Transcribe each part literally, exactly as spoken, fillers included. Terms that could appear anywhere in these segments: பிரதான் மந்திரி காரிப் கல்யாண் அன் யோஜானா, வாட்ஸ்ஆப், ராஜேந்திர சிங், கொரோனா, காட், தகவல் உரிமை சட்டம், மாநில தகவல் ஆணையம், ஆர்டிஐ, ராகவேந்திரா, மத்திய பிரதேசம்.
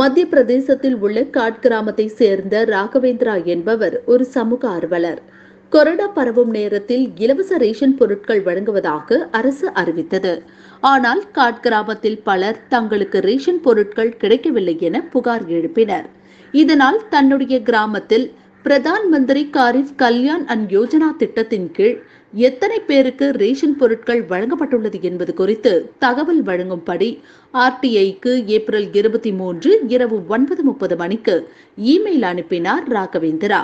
மத்திய பிரதேசத்தில் உள்ள காட் கிராமத்தை சேர்ந்த ராகவேந்திரா என்பவர் ஒரு சமூக ஆர்வலர். கொரோனா பரவும் நேரத்தில் இலவச ரேஷன் பொருட்கள் வழங்குவதாக அரசு அறிவித்தது. ஆனால் காட் கிராமத்தில் பலர் தங்களுக்கு ரேஷன் பொருட்கள் கிடைக்கவில்லை என புகார் எழுப்பினர். இதனால் தன்னுடைய கிராமத்தில் பிரதான் மந்திரி காரிப் கல்யாண் அன் யோஜானா திட்டத்தின் கீழ் எத்தனை பேருக்கு ரேஷன் பொருட்கள் வழங்கப்பட்டுள்ளது என்பது குறித்து தகவல் வழங்கும்படி ஆர்டிஐக்கு ஏப்ரல் இருபத்தி மூன்று இரவு ஒன்பது முப்பது மணிக்கு இமெயில் அனுப்பினார் ராகவேந்திரா.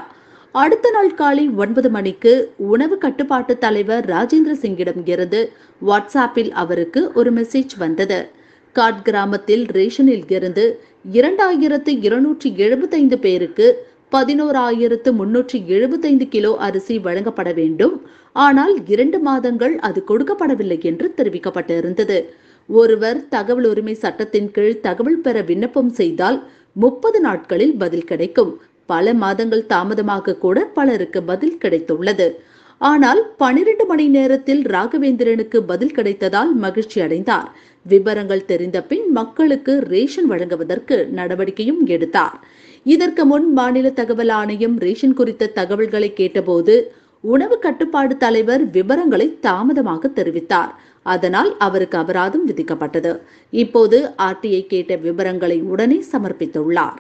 அடுத்த நாள் காலை ஒன்பது மணிக்கு உணவு கட்டுப்பாட்டு தலைவர் ராஜேந்திர சிங்கிடம் இருந்து வாட்ஸ்ஆப்பில் அவருக்கு ஒரு மெசேஜ் வந்தது. காட் கிராமத்தில் ரேஷனில் இருந்து இரண்டாயிரத்து இருநூற்றி எழுபத்தைந்து பேருக்கு பதினோராயிரத்து முன்னூற்றி எழுபத்தைந்து கிலோ அரிசி வழங்கப்பட வேண்டும். ஆனால் இரண்டு மாதங்கள் அது கொடுக்கப்படவில்லை என்று தெரிவிக்கப்பட்டிருந்தது. ஒருவர் தகவல் உரிமை சட்டத்தின் கீழ் தகவல் பெற விண்ணப்பம் செய்தால் முப்பது நாட்களில் பதில் கிடைக்கும். பல மாதங்கள் தாமதமாக கூட பலருக்கு பதில் கிடைத்துள்ளது. ஆனால் பனிரெண்டு மணி நேரத்தில் ராகவேந்திரனுக்கு பதில் கிடைத்ததால் மகிழ்ச்சி அடைந்தார். விபரங்கள் தெரிந்த பின் மக்களுக்கு ரேஷன் வழங்குவதற்கு நடவடிக்கையும் எடுத்தார். இதற்கு முன் மாநில தகவல் ஆணையம் ரேஷன் குறித்த தகவல்களை கேட்டபோது உணவு கட்டுப்பாடு தலைவர் விபரங்களை தாமதமாக தெரிவித்தார். அதனால் அவருக்கு அபராதம் விதிக்கப்பட்டது. இப்போது ஆர்டிஐ கேட்ட விபரங்களை உடனே சமர்ப்பித்துள்ளார்.